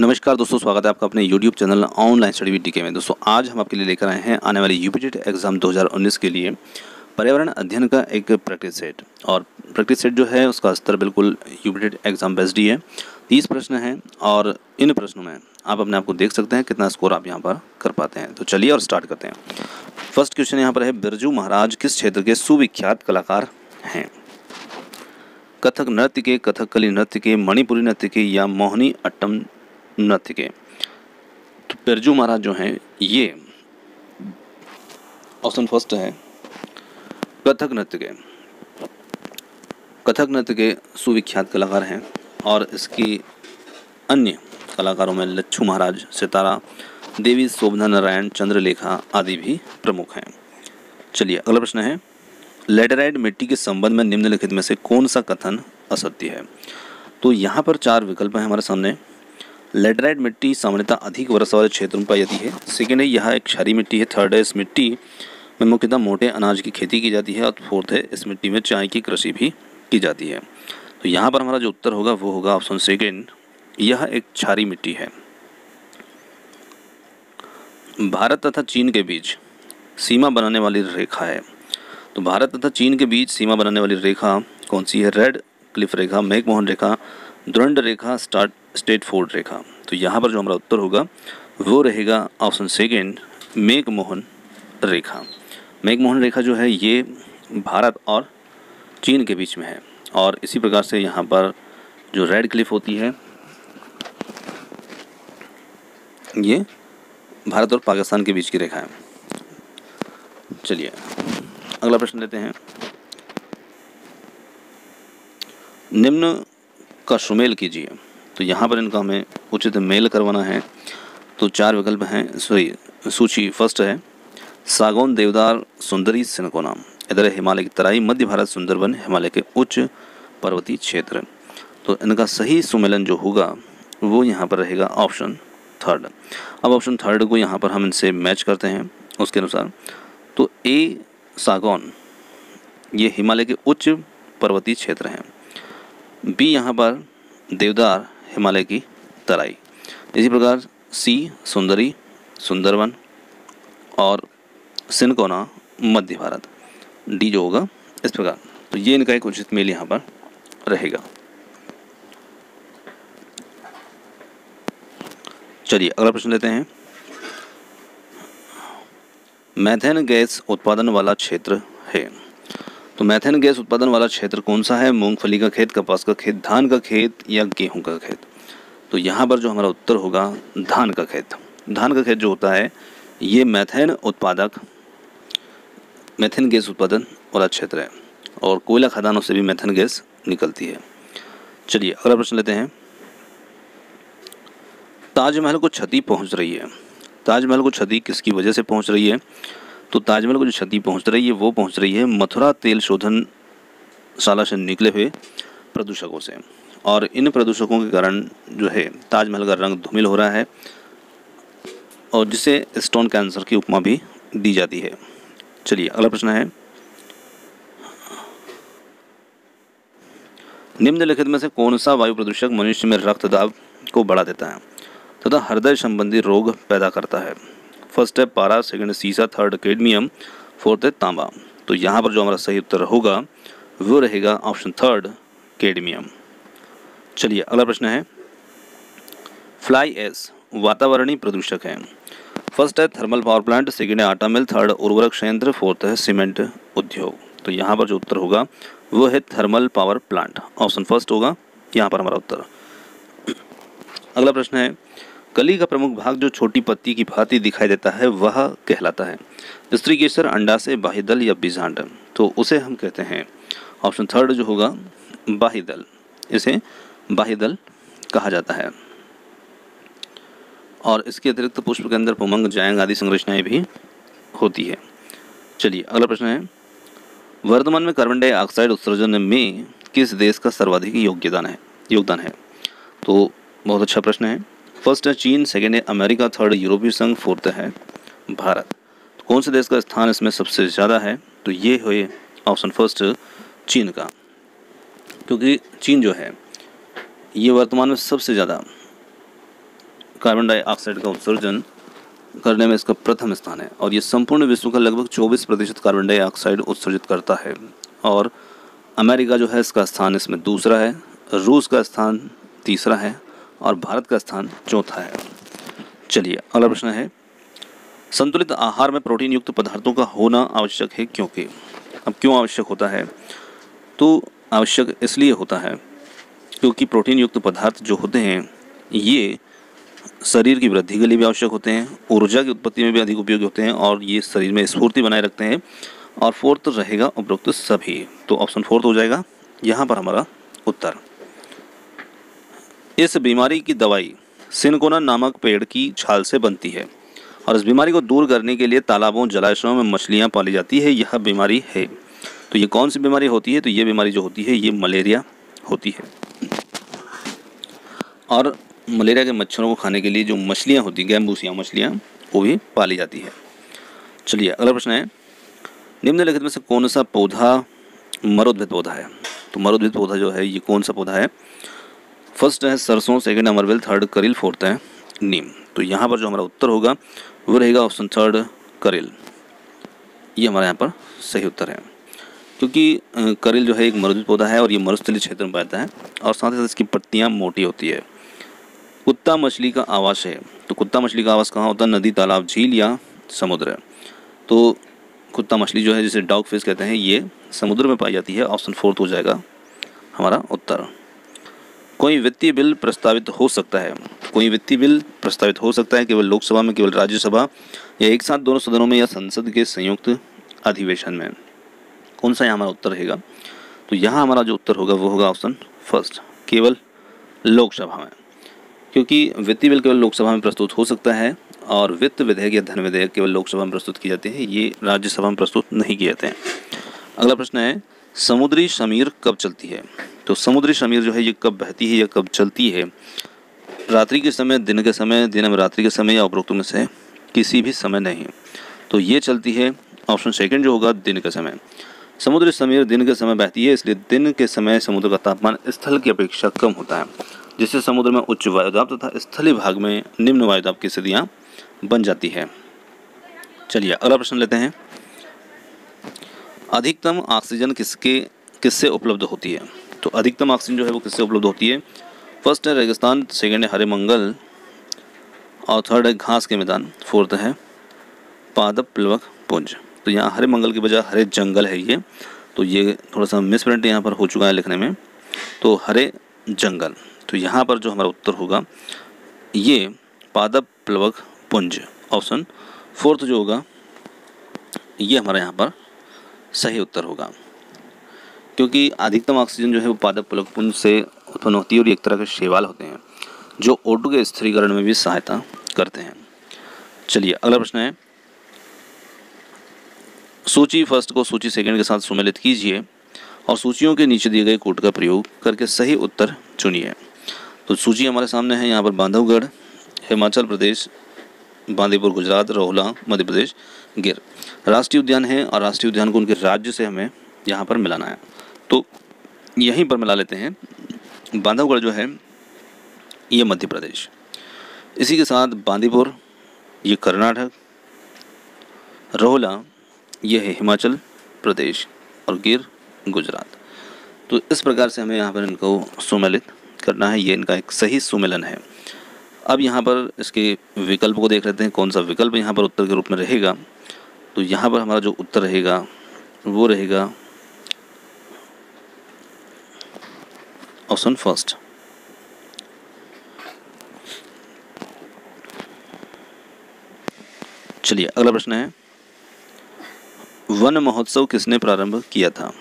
नमस्कार दोस्तों, स्वागत है आपका अपने YouTube channel online study with K में। दोस्तों आज हम आपके लिए लेकर आए हैं आने वाले यूपीटेट एग्जाम 2019 के लिए पर्यावरण अध्ययन का एक प्रैक्टिस सेट। और प्रैक्टिस सेट जो है उसका स्तर बिल्कुल यूपीटेट एग्जाम बेस्ड ही है। 30 प्रश्न हैं और इन प्रश्नों में आप अपने आप को देख सकते हैं कितना स्कोर आप यहाँ पर कर पाते हैं। तो चलिए और स्टार्ट करते हैं। फर्स्ट क्वेश्चन यहाँ पर है, बिरजू महाराज किस क्षेत्र के सुविख्यात कलाकार हैं? कथक नृत्य के, कथकली नृत्य के, मणिपुरी नृत्य के या मोहिनी अट्टम नृत्य के। तो बिरजू महाराज जो हैं ये ऑप्शन फर्स्ट है कथक नृत्य के। कथक नृत्य के सुविख्यात कलाकार हैं और इसकी अन्य कलाकारों में लच्छू महाराज, सितारा देवी, शोभना नारायण, चंद्रलेखा आदि भी प्रमुख हैं। चलिए अगला प्रश्न है, लेटराइट मिट्टी के संबंध में निम्नलिखित में से कौन सा कथन असत्य है? तो यहाँ पर चार विकल्प हैं हमारे सामने। लेटराइट मिट्टी सामान्यतः अधिक वर्षा वाले क्षेत्रों में पाई जाती है। सेकेंड है, यह एक क्षारीय मिट्टी है। थर्ड है, इस मिट्टी में मुख्यतः मोटे अनाज की खेती की जाती है। और फोर्थ है, इस मिट्टी में चाय की कृषि भी की जाती है। तो यहाँ पर हमारा जो उत्तर होगा वो होगा ऑप्शन सेकेंड, यह एक क्षारीय मिट्टी है। भारत तथा चीन के बीच सीमा बनाने वाली रेखा है। तो भारत तथा चीन के बीच सीमा बनाने वाली रेखा कौन सी है? रेडक्लिफ रेखा, मैकमोहन रेखा, दुरंड रेखा, स्टेटफोर्ड रेखा। तो यहाँ पर जो हमारा उत्तर होगा वो रहेगा ऑप्शन सेकेंड, मैकमोहन रेखा। मैकमोहन रेखा जो है ये भारत और चीन के बीच में है। और इसी प्रकार से यहाँ पर जो रेडक्लिफ होती है ये भारत और पाकिस्तान के बीच की रेखा है। चलिए अगला प्रश्न लेते हैं। निम्न का सुमेल कीजिए। तो यहाँ पर इनका हमें उचित मेल करवाना है। तो चार विकल्प हैं, सूची फर्स्ट है सागौन, देवदार, सुंदरी, सिनकोना। इधर हिमालय की तराई, मध्य भारत, सुंदरबन, हिमालय के उच्च पर्वतीय क्षेत्र। तो इनका सही सुमेलन जो होगा वो यहाँ पर रहेगा ऑप्शन थर्ड। अब ऑप्शन थर्ड को यहाँ पर हम इनसे मैच करते हैं उसके अनुसार। तो ए सागौन ये हिमालय के उच्च पर्वतीय क्षेत्र हैं। बी यहाँ पर देवदार हिमालय की तराई। इसी प्रकार सी सुंदरी सुंदरवन और सिनकोना मध्य भारत। डी जो होगा इस प्रकार। तो ये इनका एक उचित मेल यहाँ पर रहेगा। चलिए अगला प्रश्न लेते हैं। मैथेन गैस उत्पादन वाला क्षेत्र है। तो मैथेन गैस उत्पादन वाला क्षेत्र कौन सा है? मूंगफली का खेत, कपास का खेत, धान का खेत या गेहूं का खेत। तो यहाँ पर जो हमारा उत्तर होगा धान का खेत। धान का खेत जो होता है ये मैथेन गैस उत्पादन वाला क्षेत्र है और कोयला खदानों से भी मैथेन गैस निकलती है। चलिए अगला प्रश्न लेते हैं। ताजमहल को क्षति पहुंच रही है। ताजमहल को क्षति किसकी वजह से पहुंच रही है? तो ताजमहल को जो क्षति पहुंच रही है वो पहुंच रही है मथुरा तेल शोधन शाला से निकले हुए प्रदूषकों से। और इन प्रदूषकों के कारण जो है ताजमहल का रंग धूमिल हो रहा है और जिसे स्टोन कैंसर की उपमा भी दी जाती है। चलिए अगला प्रश्न है, निम्नलिखित में से कौन सा वायु प्रदूषक मनुष्य में रक्तदाब को बढ़ा देता है तथा हृदय संबंधी रोग पैदा करता है? फर्स्ट है पारा, सेकंड है सीसा, थर्ड कैडमियम, फोर्थ है तांबा। तो यहाँ पर जो हमारा सही उत्तर होगा वो रहेगा ऑप्शन थर्ड, कैडमियम। चलिए अगला प्रश्न है, फ्लाई एस वातावरणीय प्रदूषक है। फर्स्ट है थर्मल पावर प्लांट, सेकंड है आटा मिल, थर्ड उर्वरक संयंत्र, फोर्थ है सीमेंट उद्योग। तो यहाँ पर जो उत्तर होगा वो है thermal power plant, option first होगा यहाँ पर हमारा उत्तर। अगला प्रश्न है, कली का प्रमुख भाग जो छोटी पत्ती की भांति दिखाई देता है वह कहलाता है? स्त्री केसर, अंडाशय, बाह्यदल या बीजांड। तो उसे हम कहते हैं ऑप्शन थर्ड जो होगा बाह्यदल, इसे बाह्यदल कहा जाता है। और इसके अतिरिक्त पुष्प के अंदर पुमंग, जायंग आदि संरचनाएं भी होती है। चलिए अगला प्रश्न है, वर्तमान में कार्बन डाइऑक्साइड उत्सर्जन में किस देश का सर्वाधिक योगदान है? तो बहुत अच्छा प्रश्न है। फर्स्ट है चीन, सेकंड है अमेरिका, थर्ड यूरोपीय संघ, फोर्थ है भारत। तो कौन से देश का स्थान इसमें सबसे ज़्यादा है? तो ये है ऑप्शन फर्स्ट चीन का, क्योंकि चीन जो है ये वर्तमान में सबसे ज़्यादा कार्बन डाइऑक्साइड का उत्सर्जन करने में इसका प्रथम स्थान है और ये संपूर्ण विश्व का लगभग 24% कार्बन डाइऑक्साइड उत्सर्जित करता है। और अमेरिका जो है इसका स्थान इसमें दूसरा है, रूस का स्थान तीसरा है और भारत का स्थान चौथा है। चलिए अगला प्रश्न है, संतुलित आहार में प्रोटीन युक्त पदार्थों का होना आवश्यक है क्योंकि। अब क्यों आवश्यक होता है? तो आवश्यक इसलिए होता है क्योंकि प्रोटीन युक्त पदार्थ जो होते हैं ये शरीर की वृद्धि के लिए भी आवश्यक होते हैं, ऊर्जा की उत्पत्ति में भी अधिक उपयोगी होते हैं और ये शरीर में स्फूर्ति बनाए रखते हैं। और फोर्थ रहेगा उपरोक्त सभी, तो ऑप्शन फोर्थ हो जाएगा यहाँ पर हमारा उत्तर। इस बीमारी की दवाई सिनकोना नामक पेड़ की छाल से बनती है और इस बीमारी को दूर करने के लिए तालाबों जलाशयों में मछलियाँ पाली जाती है, यह बीमारी है। तो ये कौन सी बीमारी होती है? तो ये बीमारी जो होती है ये मलेरिया होती है। और मलेरिया के मच्छरों को खाने के लिए जो मछलियाँ होती हैं, गैम्बूसिया मछलियाँ, वो भी पाली जाती है। चलिए अगला प्रश्न है, निम्नलिखित में से कौन सा पौधा मरोद्भिद पौधा है? तो मरोद्भिद पौधा जो है ये कौन सा पौधा है? फर्स्ट है सरसों, सेकंड अमरवेल, थर्ड करेल, फोर्थ है नीम। तो यहाँ पर जो हमारा उत्तर होगा वो रहेगा ऑप्शन थर्ड करेल, ये हमारे यहाँ पर सही उत्तर है क्योंकि करेल जो है एक मरुस्थलीय पौधा है और ये मरुस्थलीय क्षेत्र में पाता है और साथ ही साथ इसकी पत्तियाँ मोटी होती है। कुत्ता मछली का आवास है, तो कुत्ता मछली का आवास कहाँ होता है? नदी, तालाब, झील या समुद्र। तो कुत्ता मछली जो है जिसे डॉग फिश कहते हैं ये समुद्र में पाई जाती है, ऑप्शन फोर्थ हो जाएगा हमारा उत्तर। कोई वित्तीय बिल प्रस्तावित हो सकता है, कोई वित्तीय बिल प्रस्तावित हो सकता है केवल लोकसभा में, केवल राज्यसभा या एक साथ दोनों सदनों में या संसद के संयुक्त अधिवेशन में। कौन सा यहाँ हमारा उत्तर रहेगा? तो यहाँ हमारा जो उत्तर होगा वो होगा ऑप्शन फर्स्ट, केवल लोकसभा में, क्योंकि वित्तीय बिल केवल लोकसभा में प्रस्तुत हो सकता है और वित्त विधेयक या धन विधेयक केवल लोकसभा में प्रस्तुत किए जाते हैं, ये राज्यसभा में प्रस्तुत नहीं किए जाते हैं। अगला प्रश्न है, समुद्री शमीर कब चलती है? तो समुद्री शमीर जो है ये कब बहती है या कब चलती है? रात्रि के समय, दिन के समय, दिन एवं रात्रि के समय या उपरोक्त में से किसी भी समय नहीं। तो ये चलती है, ऑप्शन सेकेंड जो होगा दिन के समय। समुद्री शमीर दिन के समय बहती है, इसलिए दिन के समय समुद्र का तापमान स्थल की अपेक्षा कम होता है, जिससे समुद्र में उच्च वायुदाब तथा स्थलीय भाग में निम्न वायुदाब की स्थितियाँ बन जाती है। चलिए अगला प्रश्न लेते हैं, अधिकतम ऑक्सीजन किससे उपलब्ध होती है? तो अधिकतम ऑक्सीजन जो है वो किससे उपलब्ध होती है? फर्स्ट है रेगिस्तान, सेकंड है हरे मंगल और थर्ड है घास के मैदान, फोर्थ है पादप प्लवक पुंज। तो यहाँ हरे मंगल के बजाय हरे जंगल है ये, तो ये थोड़ा सा मिसप्रिंट यहाँ पर हो चुका है लिखने में, तो हरे जंगल। तो यहाँ पर जो हमारा उत्तर होगा ये पादप प्लवक पुंज, ऑप्शन फोर्थ जो होगा ये हमारे यहाँ पर सही उत्तर होगा, क्योंकि अधिकतम ऑक्सीजन जो है वो पादप प्लवक पुंज से उत्पन्न होती है और एक तरह के शैवाल होते हैं जो O2 के स्थिरीकरण में भी सहायता करते हैं। चलिए अगला प्रश्न है, सूची फर्स्ट को सूची सेकंड के साथ सुमेलित कीजिए और सूचियों के नीचे दिए गए कोड का प्रयोग करके सही उत्तर चुनिए। तो सूची हमारे सामने है यहाँ पर बांधवगढ़, हिमाचल प्रदेश, बांदीपुर गुजरात, रोहला मध्य प्रदेश, गिर राष्ट्रीय उद्यान है और राष्ट्रीय उद्यान को उनके राज्य से हमें यहाँ पर मिलाना है, तो यहीं पर मिला लेते हैं। बांधवगढ़ जो है ये मध्य प्रदेश, इसी के साथ बांदीपुर ये कर्नाटक, रोहला ये है हिमाचल प्रदेश और गिर गुजरात। तो इस प्रकार से हमें यहाँ पर इनको सुमेलित करना है, ये इनका एक सही सुमेलन है। अब यहाँ पर इसके विकल्प को देख लेते हैं, कौन सा विकल्प यहाँ पर उत्तर के रूप में रहेगा? तो यहाँ पर हमारा जो उत्तर रहेगा वो रहेगा ऑप्शन फर्स्ट। चलिए अगला प्रश्न है, वन महोत्सव किसने प्रारंभ किया था?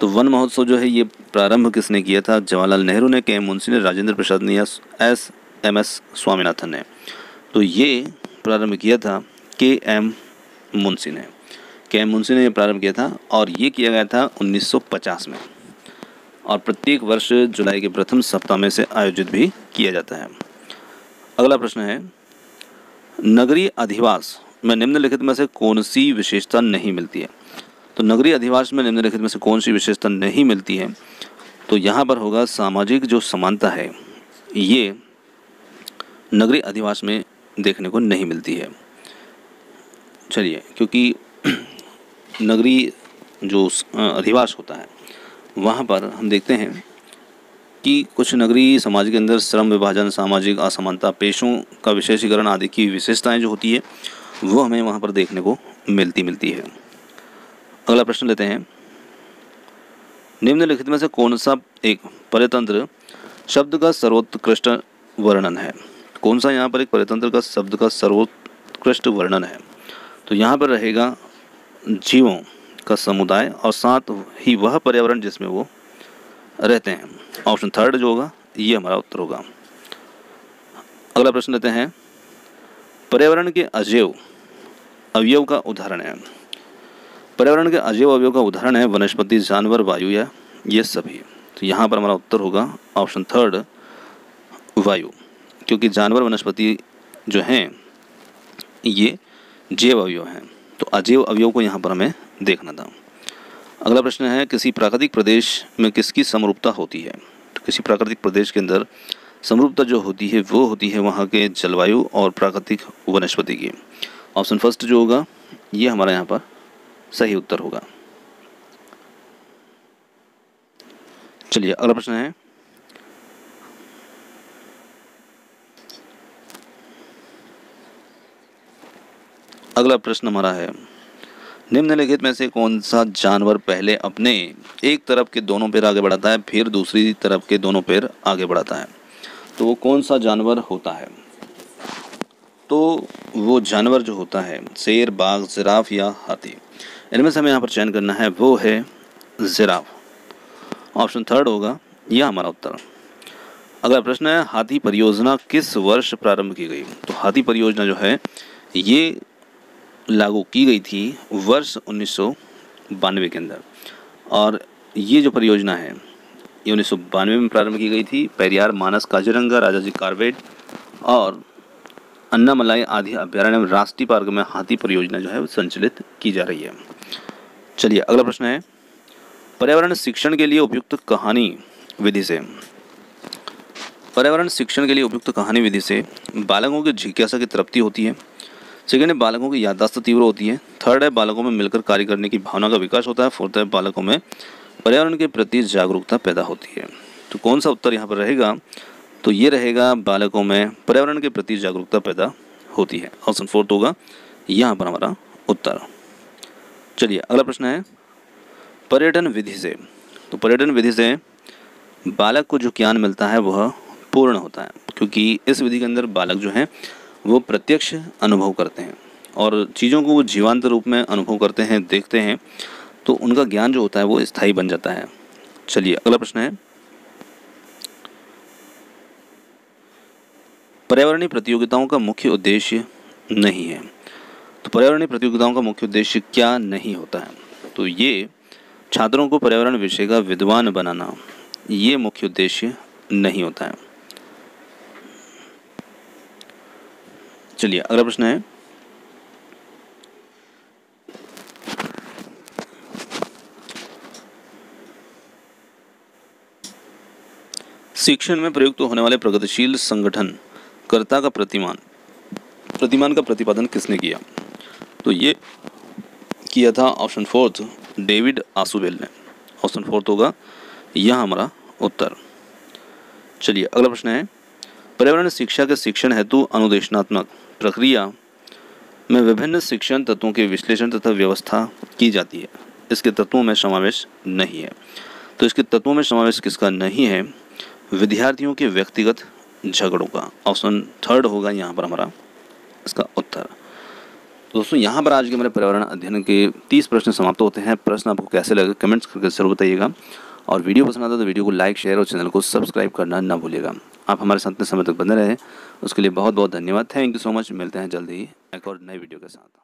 तो वन महोत्सव जो है ये प्रारंभ किसने किया था? जवाहरलाल नेहरू ने, के एम मुंशी ने, राजेंद्र प्रसाद ने या एम एस स्वामीनाथन ने। तो ये प्रारंभ किया था के एम मुंशी ने प्रारंभ किया था और ये किया गया था 1950 में और प्रत्येक वर्ष जुलाई के प्रथम सप्ताह में से आयोजित भी किया जाता है। अगला प्रश्न है, नगरीय अधिवास में निम्नलिखित में से कौन सी विशेषता नहीं मिलती है? तो नगरीय अधिवास में निम्नलिखित में से कौन सी विशेषता नहीं मिलती है? तो यहाँ पर होगा सामाजिक जो समानता है ये नगरीय अधिवास में देखने को नहीं मिलती है। चलिए, क्योंकि नगरीय जो अधिवास होता है वहाँ पर हम देखते हैं कि कुछ नगरीय समाज के अंदर श्रम विभाजन, सामाजिक असमानता, पेशों का विशेषीकरण आदि की विशेषताएं जो होती है वो हमें वहाँ पर देखने को मिलती है। अगला प्रश्न लेते हैं, निम्नलिखित में से कौन सा एक परतंत्र शब्द का सर्वोत्कृष्ट वर्णन है? कौन सा यहाँ पर एक परतंत्र का शब्द का सर्वोत्कृष्ट वर्णन है? तो यहाँ पर रहेगा जीवों का समुदाय और साथ ही वह पर्यावरण जिसमें वो रहते हैं। ऑप्शन थर्ड जो होगा ये हमारा उत्तर होगा। अगला प्रश्न लेते हैं, पर्यावरण के अजैव अवयव का उदाहरण है। पर्यावरण के अजैव अवयव का उदाहरण है वनस्पति, जानवर, वायु या ये सभी। तो यहाँ पर हमारा उत्तर होगा ऑप्शन थर्ड वायु, क्योंकि जानवर वनस्पति जो हैं ये जैव अवयव हैं, तो अजैव अवयव को यहाँ पर हमें देखना था। अगला प्रश्न है, किसी प्राकृतिक प्रदेश में किसकी समरूपता होती है? तो किसी प्राकृतिक प्रदेश के अंदर समरूपता जो होती है वो होती है वहाँ के जलवायु और प्राकृतिक वनस्पति की। ऑप्शन फर्स्ट जो होगा ये हमारा यहाँ पर सही उत्तर होगा। चलिए, अगला प्रश्न है, अगला प्रश्न हमारा है, निम्नलिखित में से कौन सा जानवर पहले अपने एक तरफ के दोनों पैर आगे बढ़ाता है फिर दूसरी तरफ के दोनों पैर आगे बढ़ाता है? तो वो कौन सा जानवर होता है? तो वो जानवर जो होता है शेर, बाघ, जिराफ या हाथी, इनमें से हमें यहाँ पर चयन करना है, वो है जिराफ। ऑप्शन थर्ड होगा यह हमारा उत्तर। अगला प्रश्न है, हाथी परियोजना किस वर्ष प्रारंभ की गई? तो हाथी परियोजना जो है ये लागू की गई थी वर्ष 1992 के अंदर, और ये जो परियोजना है ये 1992 में प्रारंभ की गई थी। पेरियार, मानस, काजीरंगा, राजाजी कार्वेट और अन्नामलाई आदि अभ्यारण्य एवं राष्ट्रीय पार्क में हाथी परियोजना जो है वो संचालित की जा रही है। चलिए, अगला प्रश्न है, पर्यावरण शिक्षण के लिए उपयुक्त कहानी विधि से, पर्यावरण शिक्षण के लिए उपयुक्त कहानी विधि से बालकों की जिज्ञासा की तृप्ति होती है। सेकेंड है, बालकों की याददाश्त तीव्र होती है। थर्ड है, बालकों में मिलकर कार्य करने की भावना का विकास होता है। फोर्थ है, बालकों में पर्यावरण के प्रति जागरूकता पैदा होती है। तो कौन सा उत्तर यहाँ पर रहेगा? तो ये रहेगा बालकों में पर्यावरण के प्रति जागरूकता पैदा होती है। ऑप्शन फोर्थ होगा यहाँ पर हमारा उत्तर। चलिए, अगला प्रश्न है, पर्यटन विधि से, तो पर्यटन विधि से बालक को जो ज्ञान मिलता है वह पूर्ण होता है, क्योंकि इस विधि के अंदर बालक जो है वो प्रत्यक्ष अनुभव करते हैं और चीज़ों को वो जीवांत रूप में अनुभव करते हैं, देखते हैं, तो उनका ज्ञान जो होता है वो स्थायी बन जाता है। चलिए, अगला प्रश्न है, पर्यावरणीय प्रतियोगिताओं का मुख्य उद्देश्य नहीं है। तो पर्यावरणीय प्रतियोगिताओं का मुख्य उद्देश्य क्या नहीं होता है? तो ये छात्रों को पर्यावरण विषय का विद्वान बनाना, ये मुख्य उद्देश्य नहीं होता है। चलिए, अगला प्रश्न है, शिक्षण में प्रयुक्त होने वाले प्रगतिशील संगठन कर्ता का प्रतिमान का प्रतिपादन किसने किया? तो ये किया था ऑप्शन फोर्थ डेविड आसुबेल ने। ऑप्शन फोर्थ होगा यह हमारा उत्तर। चलिए, अगला प्रश्न है, पर्यावरण शिक्षा के शिक्षण हेतु अनुदेशनात्मक प्रक्रिया में विभिन्न शिक्षण तत्वों के विश्लेषण तथा व्यवस्था की जाती है। इसके तत्वों में समावेश नहीं है। तो इसके तत्वों में समावेश किसका नहीं है? विद्यार्थियों के व्यक्तिगत झगड़ों का। ऑप्शन थर्ड होगा यहाँ पर हमारा इसका उत्तर। दोस्तों, यहाँ पर आज के हमारे पर्यावरण अध्ययन के 30 प्रश्न समाप्त होते हैं। प्रश्न आपको कैसे लगे कमेंट्स करके जरूर बताइएगा, और वीडियो पसंद आता तो वीडियो को लाइक, शेयर और चैनल को सब्सक्राइब करना ना भूलिएगा। आप हमारे साथ इतने समय तक बने रहे उसके लिए बहुत बहुत धन्यवाद। Thank you so much. मिलते हैं जल्दी ही एक और नए वीडियो के साथ।